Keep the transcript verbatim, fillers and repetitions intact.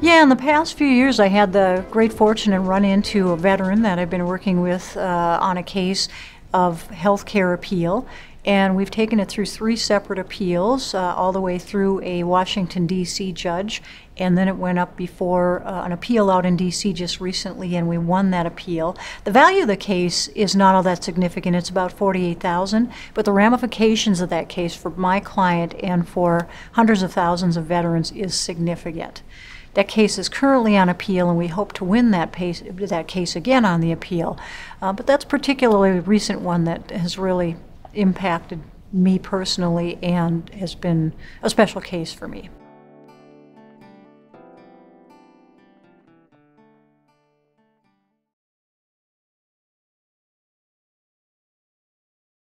Yeah, in the past few years I had the great fortune to run into a veteran that I've been working with uh, on a case of health care appeal, and we've taken it through three separate appeals, uh, all the way through a Washington, D C judge, and then it went up before uh, an appeal out in D C just recently, and we won that appeal. The value of the case is not all that significant. It's about forty-eight thousand dollars, but the ramifications of that case for my client and for hundreds of thousands of veterans is significant. That case is currently on appeal, and we hope to win that, pace, that case again on the appeal. Uh, but that's particularly a recent one that has really impacted me personally and has been a special case for me.